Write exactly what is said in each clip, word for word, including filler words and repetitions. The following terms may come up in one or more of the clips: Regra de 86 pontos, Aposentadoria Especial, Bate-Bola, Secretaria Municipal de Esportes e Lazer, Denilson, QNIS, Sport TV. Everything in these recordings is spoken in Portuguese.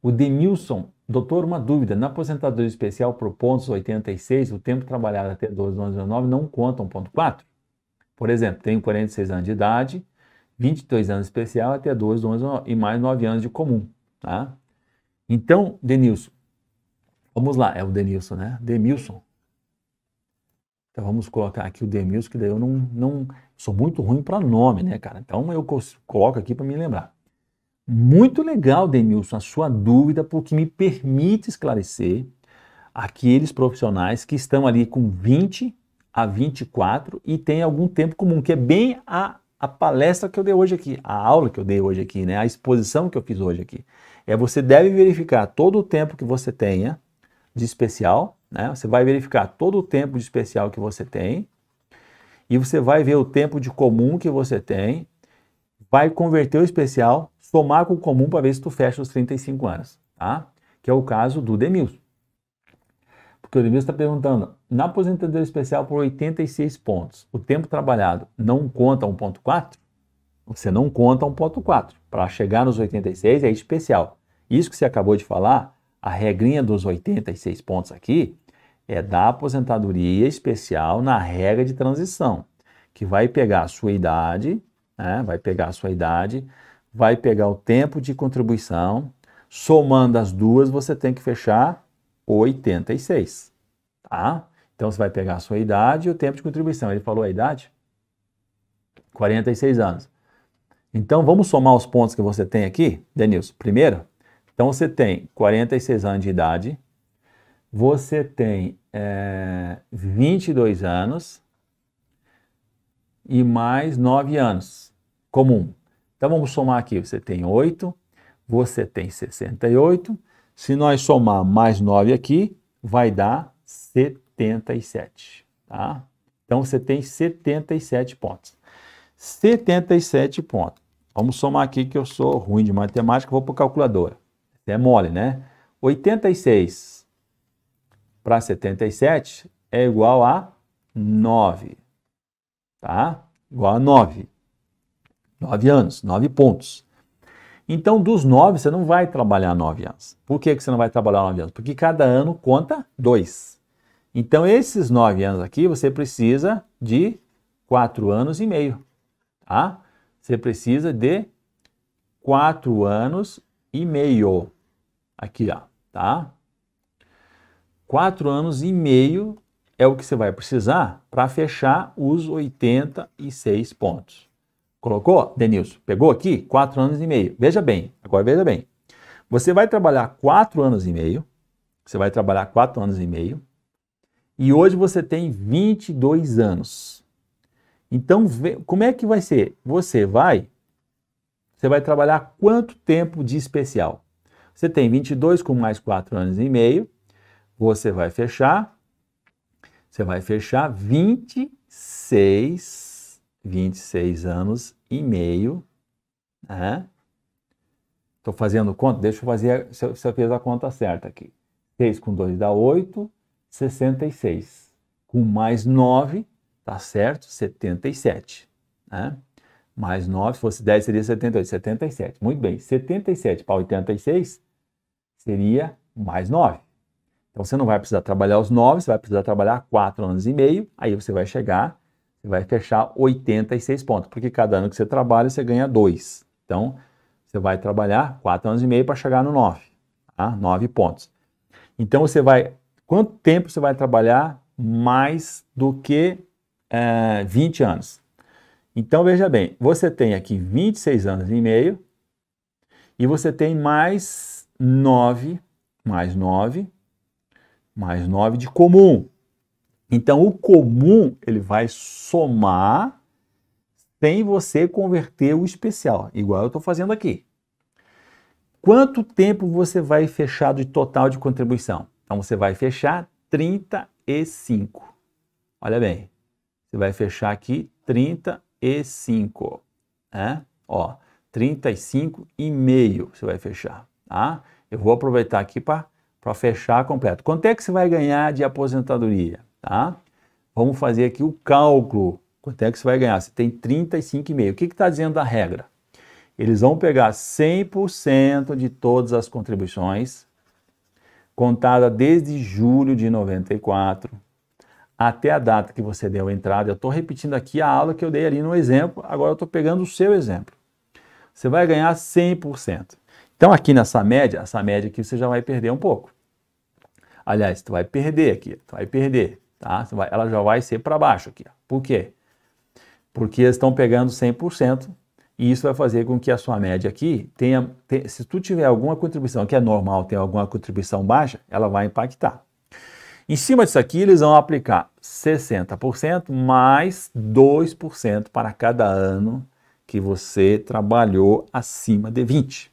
O Denilson, doutor, uma dúvida. Na aposentadoria especial por pontos oitenta e seis, o tempo trabalhado até doze, onze, dezenove não conta um ponto quatro. Por exemplo, tenho quarenta e seis anos de idade, vinte e dois anos especial até doze, onze e mais nove anos de comum. Tá? Então, Denilson, vamos lá. É o Denilson, né? Denilson. Então, vamos colocar aqui o Denilson, que daí eu não, não sou muito ruim para nome, né, cara? Então, eu coloco aqui para me lembrar. Muito legal, Denilson, a sua dúvida, porque me permite esclarecer aqueles profissionais que estão ali com vinte a vinte e quatro e tem algum tempo comum, que é bem a, a palestra que eu dei hoje aqui, a aula que eu dei hoje aqui, né? A exposição que eu fiz hoje aqui. É, você deve verificar todo o tempo que você tenha de especial, né? Você vai verificar todo o tempo de especial que você tem e você vai ver o tempo de comum que você tem, vai converter o especial, somar com o comum para ver se tu fecha os trinta e cinco anos, tá? Que é o caso do Denilson. Porque o Denilson está perguntando, na aposentadoria especial por oitenta e seis pontos, o tempo trabalhado não conta um ponto quatro? Você não conta um ponto quatro. Para chegar nos oitenta e seis é especial. Isso que você acabou de falar, a regrinha dos oitenta e seis pontos aqui, é da aposentadoria especial na regra de transição, que vai pegar a sua idade, né? Vai pegar a sua idade... vai pegar o tempo de contribuição, somando as duas, você tem que fechar oitenta e seis, tá? Então, você vai pegar a sua idade e o tempo de contribuição. Ele falou a idade? quarenta e seis anos. Então, vamos somar os pontos que você tem aqui, Denilson. Primeiro, então você tem quarenta e seis anos de idade, você tem é, vinte e dois anos e mais nove anos comum. Então, vamos somar aqui, você tem oito, você tem sessenta e oito, se nós somar mais nove aqui, vai dar setenta e sete, tá? Então, você tem setenta e sete pontos. setenta e sete pontos. Vamos somar aqui que eu sou ruim de matemática, vou para a calculadora. É mole, né? oitenta e seis para setenta e sete é igual a nove, tá? Igual a nove. nove anos, nove pontos. Então, dos nove, você não vai trabalhar nove anos. Por que que você não vai trabalhar nove anos? Porque cada ano conta dois. Então, esses nove anos aqui, você precisa de quatro anos e meio. Tá? Você precisa de quatro anos e meio. Aqui, ó, tá? quatro anos e meio é o que você vai precisar para fechar os oitenta e seis pontos. Colocou, Denilson? Pegou aqui? quatro anos e meio. Veja bem, agora veja bem. Você vai trabalhar quatro anos e meio. Você vai trabalhar quatro anos e meio. E hoje você tem vinte e dois anos. Então, como é que vai ser? Você vai... Você vai trabalhar quanto tempo de especial? Você tem vinte e dois com mais quatro anos e meio. Você vai fechar... Você vai fechar vinte e seis... vinte e seis anos e meio, né? Estou fazendo conta, deixa eu fazer, se eu, se eu fiz a conta certa aqui. seis com dois dá oito, sessenta e seis. Com mais nove, tá certo? setenta e sete, né? Mais nove, se fosse dez, seria setenta e oito, setenta e sete. Muito bem, setenta e sete para oitenta e seis seria mais nove. Então, você não vai precisar trabalhar os nove, você vai precisar trabalhar quatro anos e meio, aí você vai chegar... Você vai fechar oitenta e seis pontos, porque cada ano que você trabalha, você ganha dois. Então, você vai trabalhar quatro anos e meio para chegar no nove, tá? nove pontos. Então, você vai... Quanto tempo você vai trabalhar mais do que é, vinte anos? Então, veja bem, você tem aqui vinte e seis anos e meio e você tem mais nove, mais nove, mais nove de comum. Então, o comum, ele vai somar sem você converter o especial, igual eu estou fazendo aqui. Quanto tempo você vai fechar de total de contribuição? Então, você vai fechar trinta e cinco. Olha bem, você vai fechar aqui trinta e cinco, né? Ó, trinta e cinco e meio você vai fechar, tá? Eu vou aproveitar aqui para fechar completo. Quanto é que você vai ganhar de aposentadoria? Tá? Vamos fazer aqui o cálculo. Quanto é que você vai ganhar? Você tem trinta e cinco e meio. O que está dizendo a regra? eles vão pegar cem por cento de todas as contribuições, contada desde julho de noventa e quatro, até a data que você deu a entrada. Eu estou repetindo aqui a aula que eu dei ali no exemplo, agora eu estou pegando o seu exemplo. Você vai ganhar cem por cento. Então aqui nessa média, essa média aqui você já vai perder um pouco. Aliás, tu vai perder aqui, tu vai perder, tá? Você vai, ela já vai ser para baixo aqui. Ó. Por quê? Porque eles estão pegando cem por cento e isso vai fazer com que a sua média aqui tenha, tenha... Se tu tiver alguma contribuição, que é normal ter alguma contribuição baixa, ela vai impactar. Em cima disso aqui, eles vão aplicar sessenta por cento mais dois por cento para cada ano que você trabalhou acima de vinte.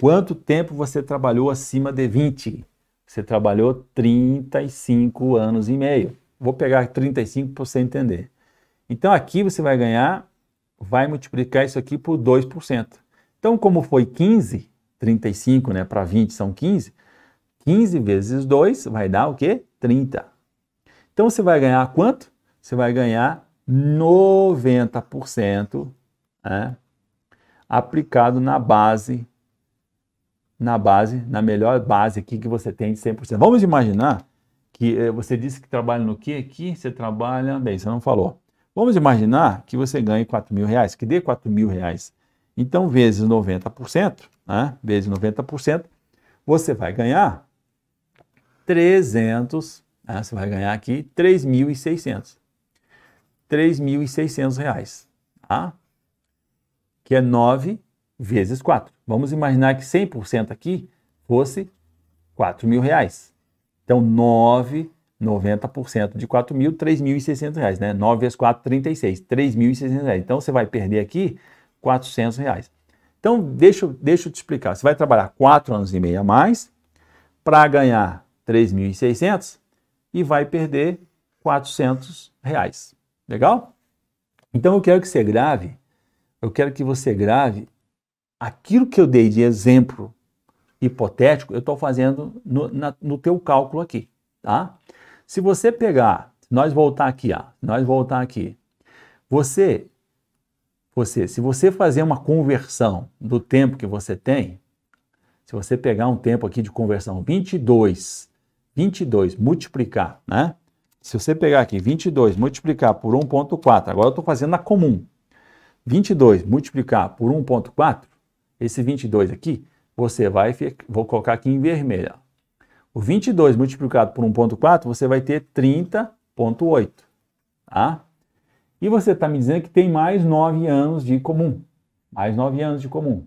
Quanto tempo você trabalhou acima de vinte? Você trabalhou trinta e cinco anos e meio. Vou pegar trinta e cinco para você entender. Então aqui você vai ganhar, vai multiplicar isso aqui por dois por cento. Então como foi quinze, trinta e cinco, né, para vinte são quinze, quinze vezes dois vai dar o quê? trinta. Então você vai ganhar quanto? Você vai ganhar noventa por cento, né, aplicado na base, na base, na melhor base aqui que você tem de cem por cento. Vamos imaginar que você disse que trabalha no quê aqui? Você trabalha, bem, você não falou. Vamos imaginar que você ganhe quatro mil reais, que dê quatro mil reais. Então, vezes noventa por cento, né, vezes noventa por cento, você vai ganhar trezentos, né? Você vai ganhar aqui três mil e seiscentos. três mil e seiscentos reais, tá? Que é nove vezes quatro. Vamos imaginar que cem por cento aqui fosse quatro mil reais. Então, nove, noventa por cento de quatro mil, três mil e seiscentos reais, né? nove vezes quatro, trinta e seis, três mil e seiscentos reais. Então, você vai perder aqui quatrocentos reais. Então, deixa, deixa eu te explicar. Você vai trabalhar quatro anos e meio a mais para ganhar três mil e seiscentos e vai perder quatrocentos reais. Legal? Então, eu quero que você grave, eu quero que você grave aquilo que eu dei de exemplo hipotético, eu estou fazendo no, na, no teu cálculo aqui, tá? Se você pegar, nós voltar aqui, ó, nós voltar aqui, você... Você, se você fazer uma conversão do tempo que você tem, se você pegar um tempo aqui de conversão, vinte e dois, vinte e dois, multiplicar, né? Se você pegar aqui vinte e dois, multiplicar por um vírgula quatro, agora eu estou fazendo na comum, vinte e dois multiplicar por um vírgula quatro, esse vinte e dois aqui, você vai, vou colocar aqui em vermelho, o vinte e dois multiplicado por um vírgula quatro, você vai ter trinta vírgula oito, tá? E você está me dizendo que tem mais nove anos de comum. Mais nove anos de comum.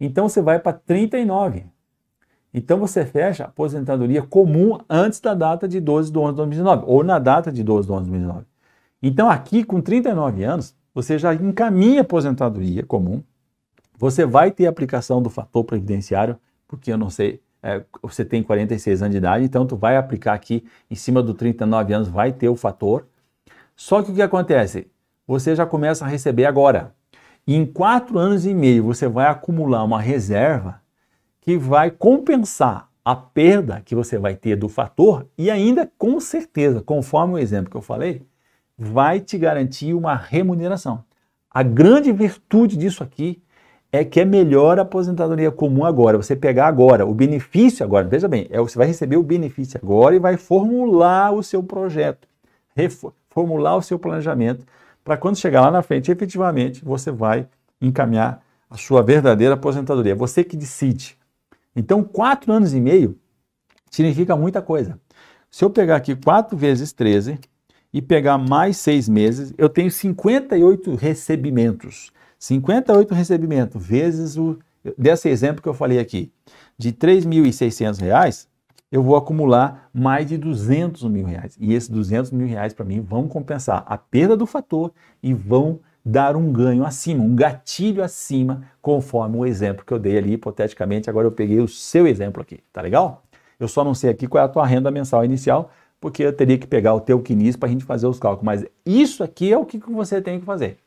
Então, você vai para trinta e nove. Então, você fecha a aposentadoria comum antes da data de doze de onze de dois mil e dezenove, ou na data de doze de onze de dois mil e dezenove. Então, aqui com trinta e nove anos, você já encaminha a aposentadoria comum. Você vai ter a aplicação do fator previdenciário, porque eu não sei, é, você tem quarenta e seis anos de idade, então, tu vai aplicar aqui em cima do trinta e nove anos, vai ter o fator. Só que o que acontece? Você já começa a receber agora. E em quatro anos e meio você vai acumular uma reserva que vai compensar a perda que você vai ter do fator e ainda, com certeza, conforme o exemplo que eu falei, vai te garantir uma remuneração. A grande virtude disso aqui é que é melhor a aposentadoria comum agora, você pegar agora, o benefício agora, veja bem, é, você vai receber o benefício agora e vai formular o seu projeto. Reforço. Formular o seu planejamento para quando chegar lá na frente, efetivamente, você vai encaminhar a sua verdadeira aposentadoria. Você que decide. Então, quatro anos e meio significa muita coisa. Se eu pegar aqui quatro vezes treze e pegar mais seis meses, eu tenho cinquenta e oito recebimentos. cinquenta e oito recebimentos vezes o... Desse exemplo que eu falei aqui, de três mil e seiscentos reais, eu vou acumular mais de duzentos mil reais. E esses duzentos mil reais para mim vão compensar a perda do fator e vão dar um ganho acima, um gatilho acima, conforme o exemplo que eu dei ali, hipoteticamente. Agora eu peguei o seu exemplo aqui, tá legal? Eu só não sei aqui qual é a tua renda mensal inicial, porque eu teria que pegar o teu Q N I S para a gente fazer os cálculos. Mas isso aqui é o que você tem que fazer.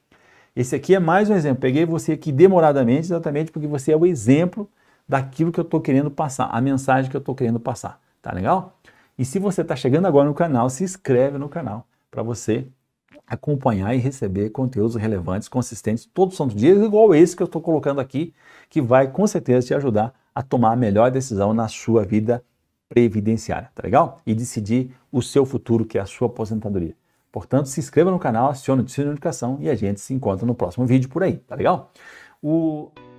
Esse aqui é mais um exemplo. Peguei você aqui demoradamente, exatamente porque você é o exemplo daquilo que eu estou querendo passar, a mensagem que eu estou querendo passar, tá legal? E se você está chegando agora no canal, se inscreve no canal para você acompanhar e receber conteúdos relevantes, consistentes, todos os santos dias, igual esse que eu estou colocando aqui, que vai com certeza te ajudar a tomar a melhor decisão na sua vida previdenciária, tá legal? E decidir o seu futuro, que é a sua aposentadoria. Portanto, se inscreva no canal, acione o sininho de notificação e a gente se encontra no próximo vídeo por aí, tá legal? O...